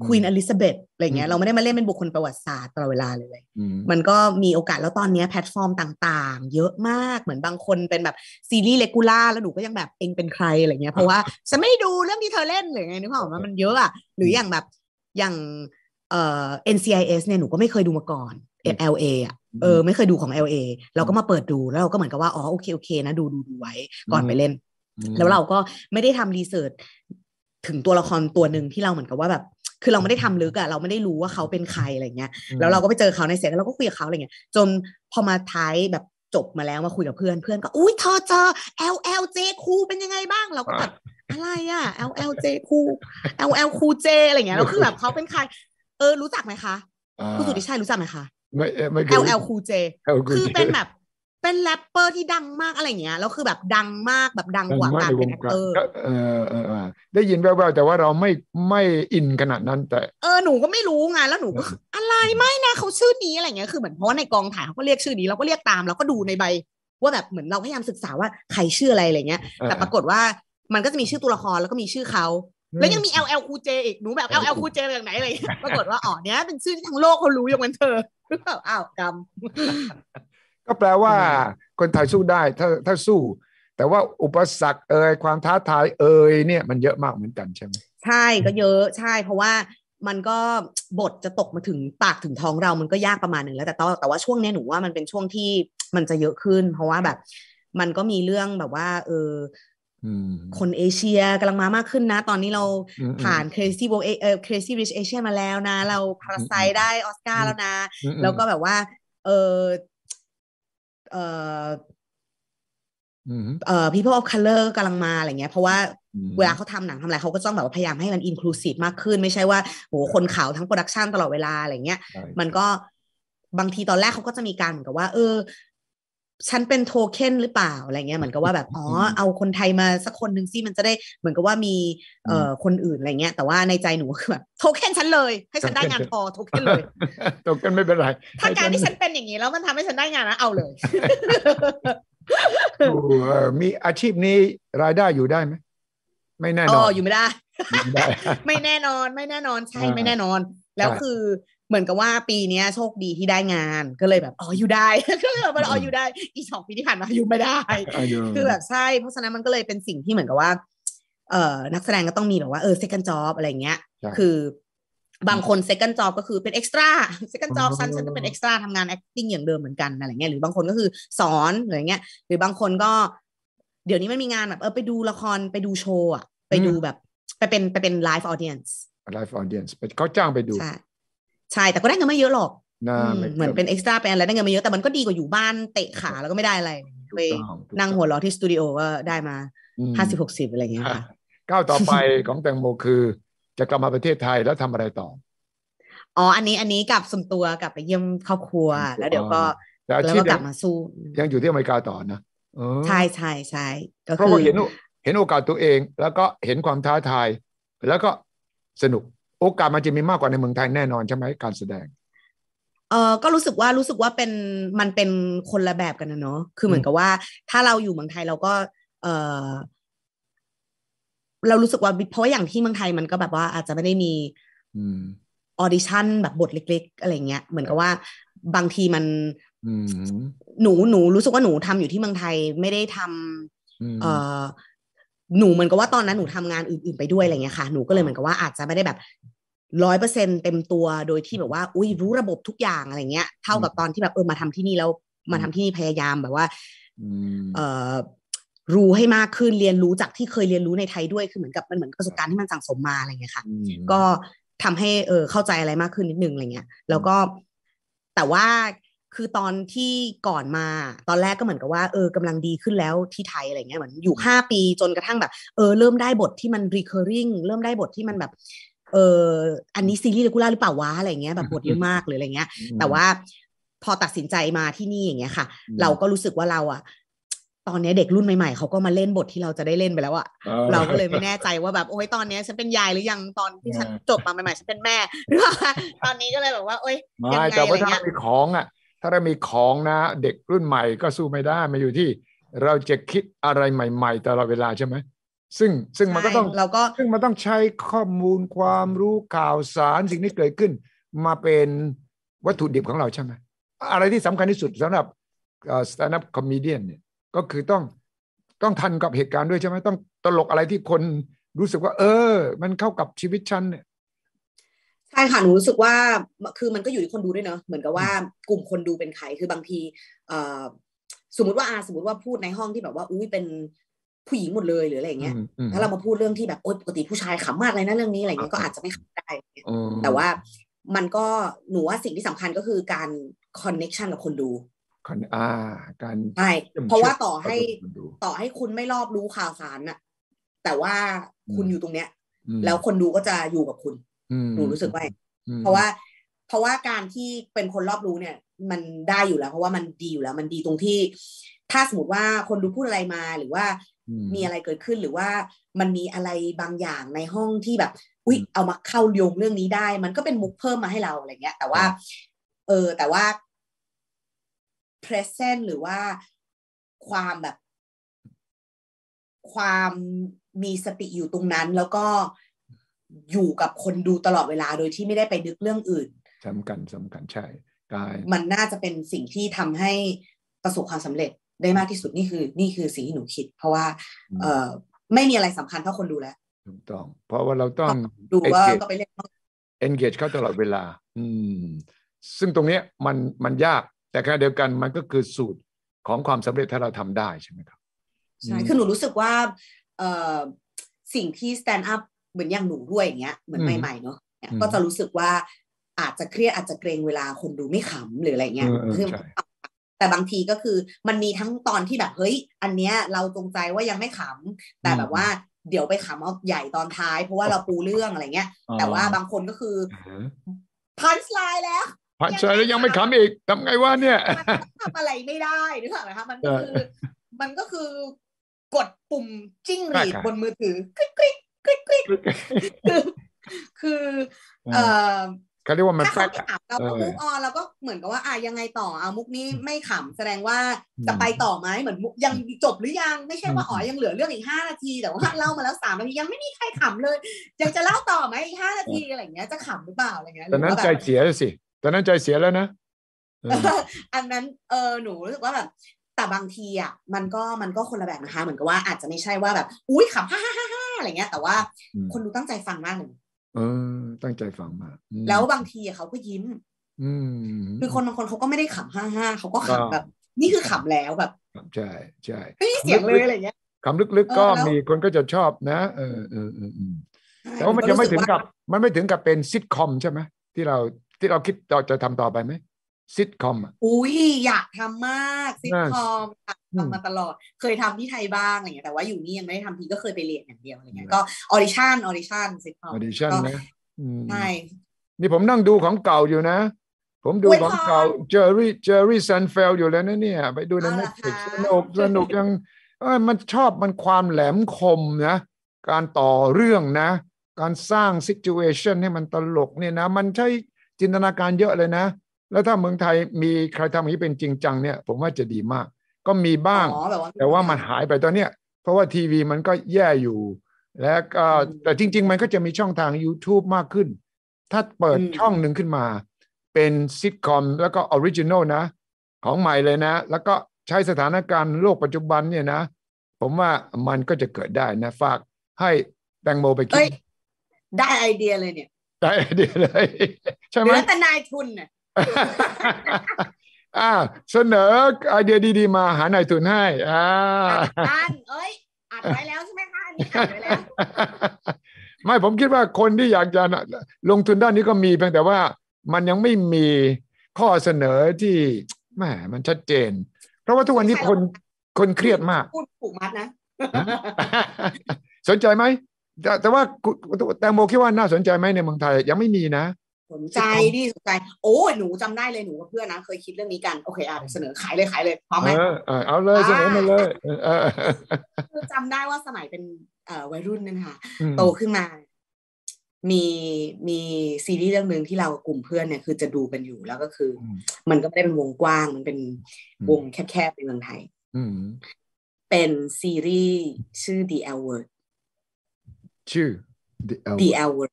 ควีนอลิซาเบธอะไรเงี้ยเราไม่ได้มาเล่นเป็นบุคคลประวัติศาสตร์ตลอดเวลาเลยมันก็มีโอกาสแล้วตอนนี้แพลตฟอร์มต่างๆเยอะมากเหมือนบางคนเป็นแบบซีรีส์เลกูล่าแล้วหนูก็ยังแบบเองเป็นใครอะไรเงี้ยเพราะว่าฉันไม่ดูเรื่องที่เธอเล่นหรือไงนึกออกไหมมันเยอะอะหรืออย่างแบบอย่างNCIS เนี่ยหนูก็ไม่เคยดูมาก่อนLA อ่ะไม่เคยดูของ LA เราก็มาเปิดดูแล้วเราก็เหมือนกับว่าอ๋อโอเคนะดูไว้ก่อนไปเล่นแล้วเราก็ไม่ได้ทำรีเสิร์ชถึงตัวละครตัวนึงที่เราเหมือนกับว่าแบบคือเราไม่ได้ทำลึกอะเราไม่ได้รู้ว่าเขาเป็นใครอะไรเงี้ยแล้วเราก็ไปเจอเขาในเซตแล้วเราก็คุยกับเขาอะไรเงี้ยจนพอมาท้ายแบบจบมาแล้วมาคุยกับเพื่อนก็อุ้ยเธอเจอ LLJ ครูเป็นยังไงบ้างเราก็แบบอะไรอะ LLJ ครู LL ครู J อะไรเงี้ยแล้วคือแบบเขาเป็นใครรู้จักไหมคะคุณสุทธิชัยรู้จักไหมคะไม่ LL ครู J คือเป็นแบบเป็นแรปเปอร์ที่ดังมากอะไรเงี้ยแล้วคือแบบดังมากแบบดังกว่าการเป็นแรปเปอร์ได้ยินแว่วๆแต่ว่าเราไม่อินขนาดนั้นแต่หนูก็ไม่รู้ไงแล้วหนูก็อะไรไม่นะเขาชื่อนี้อะไรเงี้ยคือเหมือนเพราะในกองถ่ายเขาก็เรียกชื่อนี้เราก็เรียกตามเราก็ดูในใบว่าแบบเหมือนเราพยายามศึกษาว่าใครชื่ออะไรอะไรเงี้ยแต่ปรากฏว่ามันก็จะมีชื่อตัวละครแล้วก็มีชื่อเขาแล้วยังมี LL ครู J อีกหนูแบบ LL ครู J มาจากไหนอะไรปรากฏว่าอ๋อเนี้ยเป็นชื่อที่ทั้งโลกเขารู้ยกเว้นเธออ้าวกรรมก็แปลว่าคนไทยสู้ได้ถ้าสู้แต่ว่าอุปสรรคความท้าทายเนี่ยมันเยอะมากเหมือนกันใช่ไหมใช่ก็เยอะใช่เพราะว่ามันก็บทจะตกมาถึงปากถึงท้องเรามันก็ยากประมาณหนึ่งแล้วแต่ว่าช่วงนี้หนูว่ามันเป็นช่วงที่มันจะเยอะขึ้นเพราะว่าแบบมันก็มีเรื่องแบบว่าคนเอเชียกำลังมามากขึ้นนะตอนนี้เราผ่าน Crazy Walk Crazy Rich Asia มาแล้วนะเราพาราไซต์ได้ออสการ์แล้วนะแล้วก็แบบว่าpeople of color กำลังมาอะไรเงี้ยเพราะว่าเวลาเขาทำหนังทำอะไรเขาก็ต้องแบบว่าพยายามให้มัน inclusive มากขึ้นไม่ใช่ว่าโหคนขาวทั้ง production ตลอดเวลาอะไรเงี้ยมันก็บางทีตอนแรกเขาก็จะมีการเหมือนกับว่าฉันเป็นโทเค็นหรือเปล่าอะไรเงี้ยเหมือนกับว่าแบบอ๋อเอาคนไทยมาสักคนหนึ่งสิมันจะได้เหมือนกับว่ามีคนอื่นอะไรเงี้ยแต่ว่าในใจหนูคือแบบโทเค็นฉันเลยให้ฉันได้งานพอโทเค็นเลยโทเค็นไม่เป็นไรถ้าการที่ฉันเป็นอย่างนี้แล้วมันทำให้ฉันได้งานนะเอาเลย มีอาชีพนี้รายได้อยู่ได้ไหมไม่แน่นอนอ๋ออยู่ไม่ได้ ไม่แน่นอนไม่แน่นอนใช่ไม่แน่นอนแล้วคือเหมือนกับว่าปีนี้โชคดีที่ได้งานก็เลยแบบอ๋ออยู่ได้ก็เลยแบบอ๋ออยู่ได้อีสองปีที่ผ่านมาอยู่ไม่ได้คือแบบใช่เพราะฉะนั้นมันก็เลยเป็นสิ่งที่เหมือนกับว่านักแสดงก็ต้องมีแบบว่าsecond job อะไรเงี้ยคือบางคน second job ก็คือเป็น extra second job ฉันก็เป็น extra ทำงาน acting อย่างเดิมเหมือนกันอะไรเงี้ยหรือบางคนก็คือสอนอะไรเงี้ยหรือบางคนก็เดี๋ยวนี้มันมีงานแบบไปดูละครไปดูโชว์อ่ะไปดูแบบไปเป็น live audience live audience เขาจ้างไปดูใช่แต่ก็ได้เงินไม่เยอะหรอกเหมือนเป็น extra เป็นอะไรได้เงินไม่เยอะแต่มันก็ดีกว่าอยู่บ้านเตะขาแล้วก็ไม่ได้อะไรไปนั่งหัวเราะที่สตูดิโอก็ได้มา50-60อะไรเงี้ยค่ะก้าวต่อไปของแตงโมคือจะกลับมาประเทศไทยแล้วทำอะไรต่ออ๋ออันนี้กลับส่วนตัวกลับไปเยี่ยมครอบครัวแล้วเดี๋ยวก็แล้วก็กลับมาสู้ยังอยู่ที่อเมริกาต่อนะใช่ใช่ใช่ก็คือเห็นโอกาสตัวเองแล้วก็เห็นความท้าทายแล้วก็สนุกโอกาสมันจะมีมากกว่าในเมืองไทยแน่นอนใช่ไหมการแสดงก็รู้สึกว่าเป็นมันเป็นคนละแบบกันนะเนาะคือเหมือนกับว่าถ้าเราอยู่เมืองไทยเราก็เรารู้สึกว่าเพราะอย่างที่เมืองไทยมันก็แบบว่าอาจจะไม่ได้มีออดิชั่นแบบบทเล็กๆอะไรเงี้ยเหมือนกับว่าบางทีมันหนูรู้สึกว่าหนูทำอยู่ที่เมืองไทยไม่ได้ทำหนูเหมือนกับว่าตอนนั้นหนูทำงานอื่นๆไปด้วยอะไรเงี้ยค่ะหนูก็เลยเหมือนกับว่าอาจจะไม่ได้แบบ 100% เต็มตัวโดยที่แบบว่าอุ้ยรู้ระบบทุกอย่างอะไรเงี้ยเท่ากับตอนที่แบบมาทำที่นี่แล้วมาทำที่นี่พยายามแบบว่ารู้ให้มากขึ้นเรียนรู้จากที่เคยเรียนรู้ในไทยด้วยคือเหมือนกับมันเหมือนประสบการณ์ที่มันสั่งสมมาอะไรเงี้ยค่ะก็ทำให้เข้าใจอะไรมากขึ้นนิดนึงอะไรเงี้ยแล้วก็แต่ว่าคือตอนที่ก่อนมาตอนแรกก็เหมือนกับว่ากำลังดีขึ้นแล้วที่ไทยอะไรเงี้ยเหมือนอยู่5ปีจนกระทั่งแบบเริ่มได้บทที่มัน recurring เริ่มได้บทที่มันแบบอันนี้ซีรีส์เรกูล่าหรือเปล่าวะอะไรเงี้ยแบบบทเยอะมากหรืออะไรเงี้ยแต่ว่าพอตัดสินใจมาที่นี่อย่างเงี้ยค่ะเราก็รู้สึกว่าเราอะตอนนี้เด็กรุ่นใหม่ๆเขาก็มาเล่นบทที่เราจะได้เล่นไปแล้วอะ เราก็เลยไม่แน่ใจว่าแบบโอ้ยตอนนี้ฉันเป็นยายหรือยังตอนที่ฉันจบมาใหม่ๆฉันเป็นแม่หรือว่าตอนนี้ก็เลยแบบว่าโอ้ยยังไงอะไรเงี้ยแต่ว่าถ้ามีของอะถ้าเรามีของนะเด็กรุ่นใหม่ก็สู้ไม่ได้มาอยู่ที่เราจะคิดอะไรใหม่ๆตลอดเวลาใช่ไหมซึ่งมันก็ต้องซึ่งมันต้องใช้ข้อมูลความรู้ข่าวสารสิ่งที่เกิดขึ้นมาเป็นวัตถุดิบของเราใช่ไหมอะไรที่สำคัญที่สุดสำหรับสแตนด์อัพคอมเมเดียนเนี่ยก็คือต้องทันกับเหตุการณ์ด้วยใช่ไหมต้องตลกอะไรที่คนรู้สึกว่ามันเข้ากับชีวิตฉันเนี่ยใช่ค่ะหนูรู้สึกว่าคือมันก็อยู่ที่คนดูด้วยเนาะเหมือนกับว่ากลุ่มคนดูเป็นใครคือบางทีสมมติว่าพูดในห้องที่แบบว่าอุ้ยเป็นผู้หญิงหมดเลยหรืออะไรอย่างเงี้ยถ้าเรามาพูดเรื่องที่แบบโอ๊ยปกติผู้ชายขำมากเลยนะเรื่องนี้อะไรเงี้ยก็อาจจะไม่ขำได้แต่ว่ามันก็หนูว่าสิ่งที่สำคัญก็คือการคอนเนคชันกับคนดูการใช่เพราะว่าต่อให้คุณไม่รอบรู้ข่าวสารน่ะแต่ว่าคุณอยู่ตรงเนี้ยแล้วคนดูก็จะอยู่กับคุณหนูรู้สึกว่าเพราะว่าการที่เป็นคนรอบรู้เนี่ยมันได้อยู่แล้วเพราะว่ามันดีอยู่แล้วมันดีตรงที่ถ้าสมมติว่าคนดูพูดอะไรมาหรือว่ามีอะไรเกิดขึ้นหรือว่ามันมีอะไรบางอย่างในห้องที่แบบอุ๊ยเอามาเข้าโยงเรื่องนี้ได้มันก็เป็นมุกเพิ่มมาให้เราอะไรเงี้ยแต่ว่าแต่ว่า present หรือว่าความแบบความมีสติอยู่ตรงนั้นแล้วก็อยู่กับคนดูตลอดเวลาโดยที่ไม่ได้ไปนึกเรื่องอื่นสำคัญใช่มันน่าจะเป็นสิ่งที่ทำให้ประสบความสำเร็จได้มากที่สุดนี่คือสิ่งที่หนูคิดเพราะว่าไม่มีอะไรสำคัญเท่าคนดูแล้วถูกต้องเพราะว่าเราต้องดูว่าก็ไปเล่น engage เขาตลอดเวลาซึ่งตรงนี้มันยากแต่ขณะเดียวกันมันก็คือสูตรของความสำเร็จถ้าเราทำได้ใช่ไหมครับใช่คือหนูรู้สึกว่าสิ่งที่ stand upเหมือนอย่างหนูด้วยอย่างเงี้ยเหมือนใหม่ๆเนาะก็จะรู้สึกว่าอาจจะเครียดอาจจะเกรงเวลาคนดูไม่ขำหรืออะไรเงี้ยแต่บางทีก็คือมันมีทั้งตอนที่แบบเฮ้ยอันเนี้ยเราจงใจว่ายังไม่ขำแต่แบบว่าเดี๋ยวไปขำเอาใหญ่ตอนท้ายเพราะว่าเราปูเรื่องอะไรเงี้ยแต่ว่าบางคนก็คือพันสไลด์แล้วพันสไลด์แล้วยังไม่ขำอีกทำไงวะเนี่ยทำอะไรไม่ได้นึกออกไหมคะมันก็คือกดปุ่มจิ้งหรีดบนมือถือกริ๊กคือ เขาเรียกว่ามันถ้าเขาขำเราก็มุกออนเราก็เหมือนกับว่ายังไงต่อเอามุกนี้ไม่ขำแสดงว่าจะไปต่อไหมเหมือนมุกยังจบหรือยังไม่ใช่ว่ายังเหลือเรื่องอีก5นาทีแต่ว่าเล่ามาแล้ว3นาทียังไม่มีใครขำเลยยังจะเล่าต่อไหมอีก5นาทีอะไรอย่างเงี้ยจะขำหรือเปล่าอะไรเงี้ยตอนนั้นใจเสียสิตอนนั้นใจเสียแล้วนะอันนั้นหนูรู้สึกว่าแบบแต่บางทีมันก็คนละแบบนะคะเหมือนกับว่าอาจจะไม่ใช่ว่าแบบอุ้ยขำฮ่าๆอะไรเงี้ยแต่ว่าคนดูตั้งใจฟังมากเลยตั้งใจฟังมาแล้วบางทีเขาก็ยิ้มคือคนบางคนเขาก็ไม่ได้ขำฮ่าๆเขาก็ขำแบบนี่คือขำแล้วแบบใช่ใช่ไม่เสียงเลยอะไรเงี้ยขำลึกๆก็มีคนก็จะชอบนะแต่ว่ามันจะไม่ถึงกับเป็นซิทคอมใช่ไหมที่เราคิดเราจะทำต่อไปไหมซิทคอมอยากทำมากซิทคอมทำมาตลอดเคยทำที่ไทยบ้างอะไรเงี้ยแต่ว่าอยู่นี่ยังไม่ได้ทำทีก็เคยไปเรียนอย่างเดียวอะไรเงี้ยก็ออดิชั่นซิทคอมออดิชั่นนะใช่นี่ผมนั่งดูของเก่าอยู่นะผมดูของเก่าเจอร์รี่ซันเฟลอยู่แล้วนะเนี่ยไปดูใน Netflix สนุกยังมันชอบมันความแหลมคมนะการต่อเรื่องนะการสร้างซิจูเอชั่นให้มันตลกเนี่ยนะมันใช้จินตนาการเยอะเลยนะแล้วถ้าเมืองไทยมีใครทำอย่างนี้เป็นจริงจังเนี่ยผมว่าจะดีมากก็มีบ้างแต่ว่ามันหายไปตอนเนี้ยเพราะว่าทีวีมันก็แย่อยู่และก็แต่จริงๆมันก็จะมีช่องทาง YouTube มากขึ้นถ้าเปิดช่องหนึ่งขึ้นมาเป็นซิทคอมแล้วก็ออริจินอลนะของใหม่เลยนะแล้วก็ใช้สถานการณ์โลกปัจจุบันเนี่ยนะผมว่ามันก็จะเกิดได้นะฝากให้แตงโมไปคิดได้ไอเดียเลยเนี่ยได้ไอเดียเลยใช่ไหมแล้วแต่นายทุนน่ะเสนอไอเดียดีๆมาหานายทุนให้เอ้ยอัดไว้แล้วใช่ไหมคะอันนี้อัดไว้แล้วไม่ผมคิดว่าคนที่อยากจะลงทุนด้านนี้ก็มีเพียงแต่ว่ามันยังไม่มีข้อเสนอที่แหมมันชัดเจนเพราะว่าทุกวันนี้คนเครียดมากพูดผูกมัดนะสนใจไหมแต่ว่าแตงโมคิดว่าน่าสนใจไหมในเมืองไทยยังไม่มีนะสนใจดิสนใจหนูจำได้เลยหนูกับเพื่อนนะเคยคิดเรื่องนี้กันโอเคเสนอขายเลยพร้อมไหมเอาเลยเสนอมาเลยจำได้ว่าสมัยเป็นวัยรุ่นนึงค่ะโตขึ้นมามีซีรีส์เรื่องนึงที่เรากลุ่มเพื่อนเนี่ยคือจะดูกันอยู่แล้วก็คือมันก็ไม่ได้เป็นวงกว้างมันเป็นวงแคบๆในเมืองไทยเป็นซีรีส์ชื่อ The L Word ชื่อ The L Word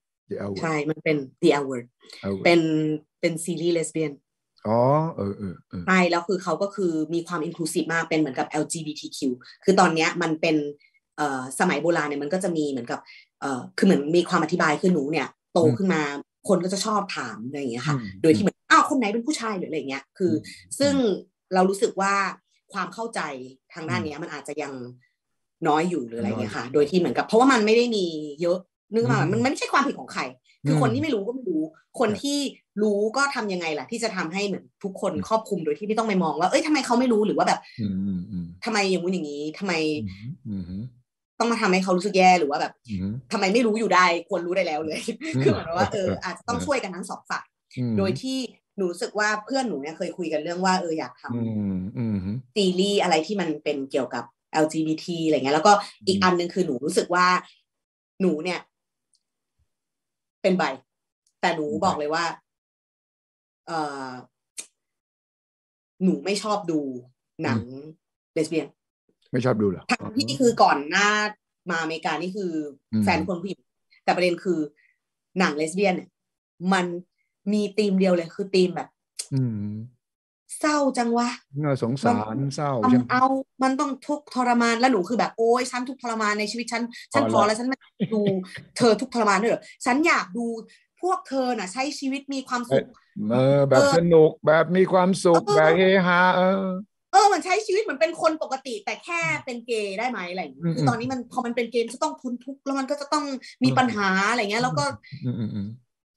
ใช่มันเป็น The L Word เป็นซีรีส์เลสเบี้ยนใช่แล้วคือเขาก็คือมีความอินคลูซีฟมากเป็นเหมือนกับ LGBTQ คือตอนเนี้ยมันเป็นสมัยโบราณเนี่ยมันก็จะมีเหมือนกับคือเหมือนมีความอธิบายคือหนูเนี่ยโตขึ้นมาคนก็จะชอบถามอะไรอย่างเงี้ยค่ะโดยที่เหมือนคนไหนเป็นผู้ชายหรืออะไรเงี้ยคือซึ่งเรารู้สึกว่าความเข้าใจทางด้านนี้มันอาจจะยังน้อยอยู่หรืออะไรเงี้ยค่ะโดยที่เหมือนกับเพราะว่ามันไม่ได้มีเยอะนึกมามันไม่ใช่ความผิดของใครคือคนที่ไม่รู้ก็ไม่รู้คนที่รู้ก็ทำยังไงล่ะที่จะทำให้เหมือนทุกคนครอบคลุมโดยที่ไม่ต้องไปมองว่าเอ้ยทำไมเขาไม่รู้หรือว่าแบบทำไมอย่างนู้นอย่างนี้ทำไมต้องมาทำให้เขารู้สึกแย่หรือว่าแบบทำไมไม่รู้อยู่ได้ควรรู้ได้แล้วเลยคือเหมือนว่าอาจจะต้องช่วยกันทั้งสองฝ่ายโดยที่หนูรู้สึกว่าเพื่อนหนูเนี่ยเคยคุยกันเรื่องว่าอยากทำซีรีส์อะไรที่มันเป็นเกี่ยวกับ LGBT อะไรเงี้ยแล้วก็อีกอันนึงคือหนูรู้สึกว่าหนูเนี่ยเป็นไบแต่หนูบอกเลยว่าหนูไม่ชอบดูหนังเลสเบี้ยนไม่ชอบดูเหรอทั้งที่คือก่อนหน้ามาอเมริกานี่คือแฟนคนผู้หญิงแต่ประเด็นคือหนังเลสเบี้ยนเนี่ยมันมีธีมเดียวเลยคือธีมแบบเศร้าจังวะน่าสงสารเศร้าใช่ไหมมันต้องทุกข์ทรมานแล้วหนูคือแบบโอ๊ยฉันทุกข์ทรมานในชีวิตฉันพอแล้วฉันไม่ดูเธอทุกข์ทรมานด้วยเหรอฉันอยากดูพวกเธอน่ะใช้ชีวิตมีความสุขแบบสนุกแบบมีความสุขแบบเฮฮามันใช้ชีวิตเหมือนเป็นคนปกติแต่แค่เป็นเกย์ได้ไหมอะไรอย่างเงี้ยคือตอนนี้มันพอมันเป็นเกย์จะต้องทนทุกข์แล้วมันก็จะต้องมีปัญหาอะไรเงี้ยแล้วก็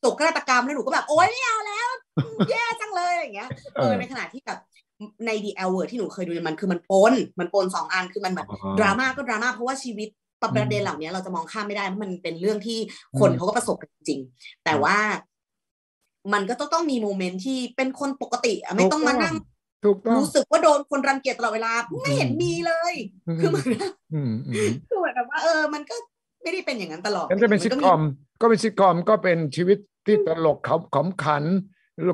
ตกราตกรรมแล้วหนูก็แบบโอ๊ยไม่เอาแล้วแย่จังเลยอะไรอย่างเงี้ยในขณะที่แบบใน The L Word ที่หนูเคยดูมันคือมันปนสองอันคือมันแบบดราม่าก็ดราม่าเพราะว่าชีวิตประเด็นเหล่านี้เราจะมองข้ามไม่ได้เพราะมันเป็นเรื่องที่คนเขาก็ประสบกันจริงแต่ว่ามันก็ต้องมีโมเมนต์ที่เป็นคนปกติไม่ต้องมานั่งรู้สึกว่าโดนคนรังเกียจตลอดเวลาไม่เห็นมีเลยคือเหมือนแบบว่ามันก็ไม่ได้เป็นอย่างนั้นตลอดมันจะเป็นซิทคอม ก็เป็นซิทคอมก็เป็นชีวิตที่ตลกขำขัน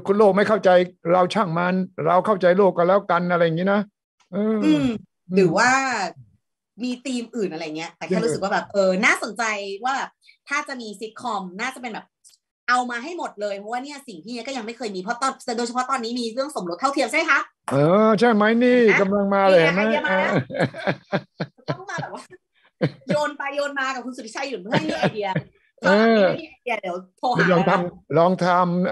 คุณโลกไม่เข้าใจเราช่างมันเราเข้าใจโลกกันแล้วกันอะไรอย่างนี้นะหรือว่ามีธีมอื่นอะไรเงี้ยแต่แค่รู้สึกว่าแบบน่าสนใจว่าแบบถ้าจะมีซิทคอมน่าจะเป็นแบบเอามาให้หมดเลยเพราะว่าเนี่ยสิ่งที่ก็ยังไม่เคยมีเพราะตอนโดยเฉพาะตอนนี้มีเรื่องสมรสเท่าเทียมใช่คะใช่ไหมนี่กำลังมาเลยนะต้องมาแบบว่าโยนไปโยนมากับคุณสุริชัยหยุ่นเพื่อให้มีไอเดียเดี๋ยวโทรหาลองท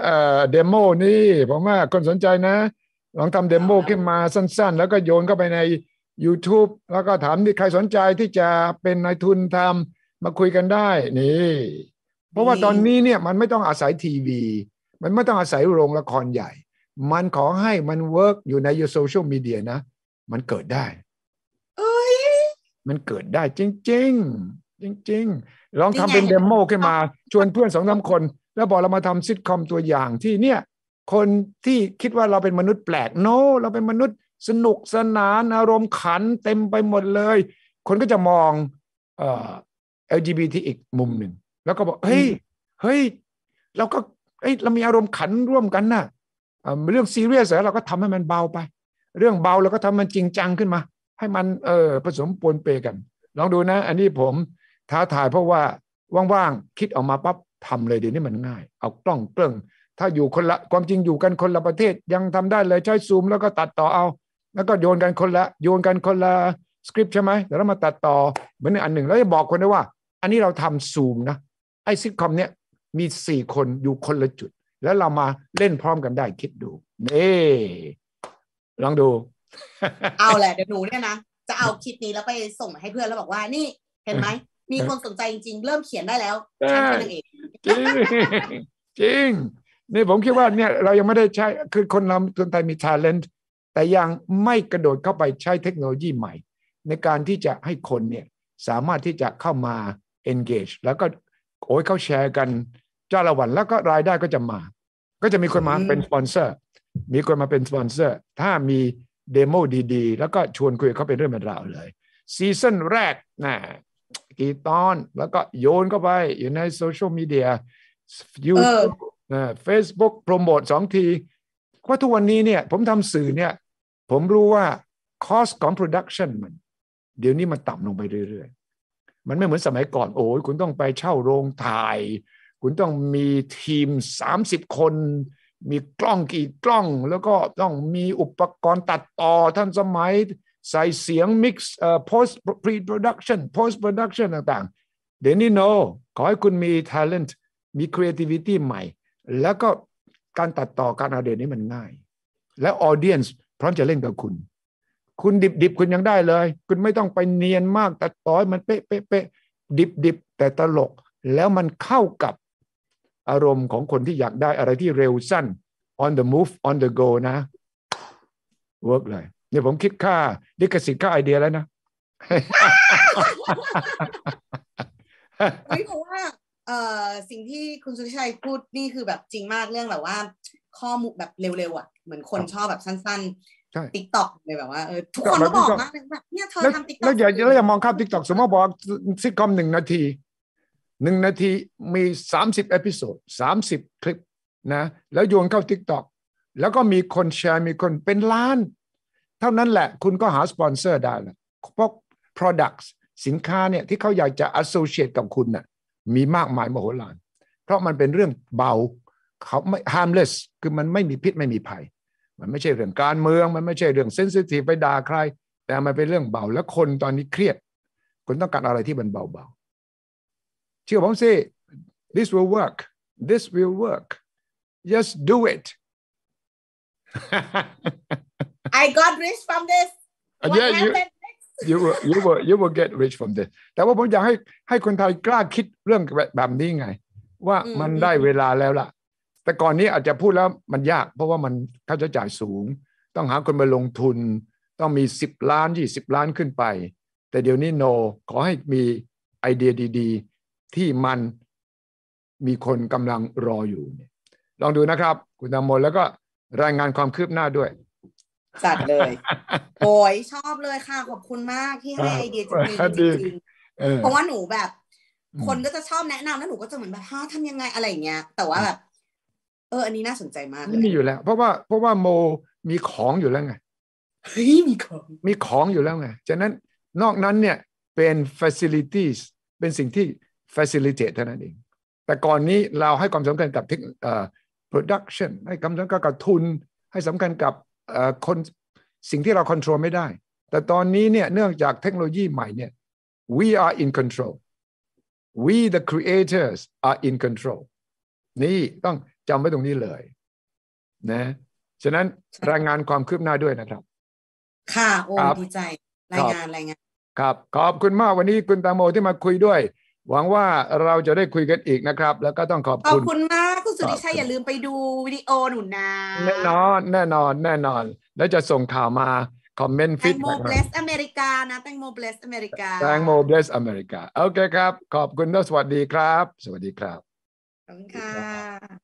ำเดโมนี่ผมว่าคนสนใจนะลองทำเดโมขึ้นมาสั้นๆแล้วก็โยนเข้าไปใน YouTube แล้วก็ถามที่ใครสนใจที่จะเป็นนายทุนทำมาคุยกันได้นี่เพราะว่าตอนนี้เนี่ยมันไม่ต้องอาศัยทีวีมันไม่ต้องอาศัยโรงละครใหญ่มันขอให้มันเวิร์กอยู่ในโซเชียลมีเดียนะมันเกิดได้มันเกิดได้จริงๆจริงๆลองทำเป็นเดโมขึ้นมาชวนเพื่อน 2-3 คนแล้วบอกเรามาทำซิทคอมตัวอย่างที่เนี่ยคนที่คิดว่าเราเป็นมนุษย์แปลกโน้เราเป็นมนุษย์สนุกสนานอารมณ์ขันเต็มไปหมดเลยคนก็จะมองLGBT อีกมุมหนึ่งแล้วก็บอกเฮ้ยเราก็เรามีอารมณ์ขันร่วมกันนะเรื่องซีเรียสเราก็ทำให้มันเบาไปเรื่องเบาเราก็ทำมันจริงจังขึ้นมาให้มันผสมปนเปกันลองดูนะอันนี้ผมท้าทายเพราะว่าว่างๆคิดออกมาปั๊บทำเลยเดี๋ยวนี้มันง่ายเอากล้องเกลื่อนถ้าอยู่คนละความจริงอยู่กันคนละประเทศยังทำได้เลยใช้ซูมแล้วก็ตัดต่อเอาแล้วก็โยนกันคนละสคริปต์ใช่ไหมแต่เรามาตัดต่อเหมือนอันหนึ่งแล้วจะบอกคนได้ว่าอันนี้เราทำซูมนะไอซิทคอมเนี้ยมี4คนอยู่คนละจุดแล้วเรามาเล่นพร้อมกันได้คิดดูนี่ลองดูเอาแหละเดี๋ยวหนูเนี่ยนะจะเอาคลิปนี้แล้วไปส่งให้เพื่อนแล้วบอกว่านี่เห็นไหมมีคนสนใจจริงๆเริ่มเขียนได้แล้วฉันเป็นนางเอกจริงนี่ผมคิดว่าเนี่ยเรายังไม่ได้ใช้คือคนเราคนไทยมี talent แต่ยังไม่กระโดดเข้าไปใช้เทคโนโลยีใหม่ในการที่จะให้คนเนี่ยสามารถที่จะเข้ามา engage แล้วก็เขาแชร์กันจ้าละวันแล้วก็รายได้ก็จะมาก็จะมีคนมาเป็นสปอนเซอร์ถ้ามีเดโมดีๆแล้วก็ชวนคุยเขาเป็นเรื่องเป็นราวเลยซีซั่นแรกนะกี่ตอนแล้วก็โยนเข้าไปอยู่ในโซเชียลมีเดีย YouTube Facebook โปรโมท2ทีเพราะทุกวันนี้เนี่ยผมทำสื่อเนี่ยผมรู้ว่าคอสของโปรดักชันมันเดี๋ยวนี้มันต่ำลงไปเรื่อยๆมันไม่เหมือนสมัยก่อนโอ้ยคุณต้องไปเช่าโรงถ่ายคุณต้องมีทีม30คนมีกล้องกี่กล้องแล้วก็ต้องมีอุปกรณ์ตัดต่อทันสมัยใส่เสียง mix post pre-production post-production ต่างๆเดี๋ยวนี้ no ขอให้คุณมี talent มี creativity ใหม่แล้วก็การตัดต่อการเอาเดี๋ยวนี้มันง่ายและ audience พร้อมจะเล่นกับคุณดิบๆคุณยังได้เลยคุณไม่ต้องไปเนียนมากตัดต่อมันเป๊ะๆๆดิบๆแต่ตลกแล้วมันเข้ากับอารมณ์ของคนที่อยากได้อะไรที่เร็วสั้น on the move on the go นะ work เลยเนี่ยผมคิดค่าดิกสิทธิ์ค่าไอเดียแล้วนะเพราะว่าสิ่งที่คุณสุริชัยพูดนี่คือแบบจริงมากเรื่องแบบว่าข้อมูลแบบเร็วๆอ่ะเหมือนคนชอบแบบสั้นๆ TikTok เลยแบบว่าทุกคนก็บอกมากแบบเนี่ยเธอทำ TikTok แล้วอย่ามองข้าม TikTok สมมติบอกซิทคอม1นาทีมี30เอพิโซด30คลิปนะแล้วโยนเข้า TikTok แล้วก็มีคนแชร์มีคนเป็นล้านเท่านั้นแหละคุณก็หาสปอนเซอร์ได้แล้วเพราะ products สินค้าเนี่ยที่เขาอยากจะ associate กับคุณน่ะมีมากมายมโหฬารเพราะมันเป็นเรื่องเบาเขาไม่ harmless คือมันไม่มีพิษไม่มีภัยมันไม่ใช่เรื่องการเมืองมันไม่ใช่เรื่อง sensitive ไปด่าใครแต่มันเป็นเรื่องเบาแล้วคนตอนนี้เครียดคุณต้องการอะไรที่มันเบาๆเชื่อผมสิ this will work just do it I got rich from this what happened next you will get rich from this แต่ว่าผมอยากให้คนไทยกล้าคิดเรื่องแบบนี้ไงว่ามันได้เวลาแล้วล่ะแต่ก่อนนี้อาจจะพูดแล้วมันยากเพราะว่ามันค่าใช้จ่ายสูงต้องหาคนมาลงทุนต้องมี10ล้าน20ล้านขึ้นไปแต่เดี๋ยวนี้ no ขอให้มีไอเดียดีๆที่มันมีคนกำลังรออยู่เนี่ยลองดูนะครับคุณตามนแล้วก็รายงานความคืบหน้าด้วยจัดเลยโอ้ยชอบเลยค่ะขอบคุณมากที่ให้ไอเดียจริงๆเพราะว่าหนูแบบ คนก็จะชอบแนะนำแล้วหนูก็จะเหมือนแบบทำยังไงอะไรอย่างเงี้ยแต่ว่าแบบอันนี้น่าสนใจมากเลยมีอยู่แล้วเพราะว่าโมมีของอยู่แล้วไงมีของอยู่แล้วไงฉะนั้นนอกนั้นเนี่ยเป็น facilities เป็นสิ่งที่ facilitate เท่านั้นเองแต่ก่อนนี้เราให้ความสำคัญกับ production ให้ความสำคัญกับทุนให้สำคัญกับคนสิ่งที่เราควบคุมไม่ได้แต่ตอนนี้เนี่ยเนื่องจากเทคโนโลยีใหม่เนี่ย we are in control we the creators are in control นี่ต้องจำไว้ตรงนี้เลยนะฉะนั้นรายงานความคืบหน้าด้วยนะครับค่ะโอ้ดีใจรายงานครับขอบคุณมากวันนี้คุณตังโมที่มาคุยด้วยหวังว่าเราจะได้คุยกันอีกนะครับแล้วก็ต้องขอบคุณมากคุณสุริชัยอย่าลืมไปดูวิดีโอหนูนะแน่นอนแล้วจะส่งข่าวมาคอมเมนต์ฟีดแบ็กแตงโม bless อเมริกานะแตงโม bless อเมริกาโอเคครับขอบคุณและสวัสดีครับสวัสดีครับขอบคุณค่ะ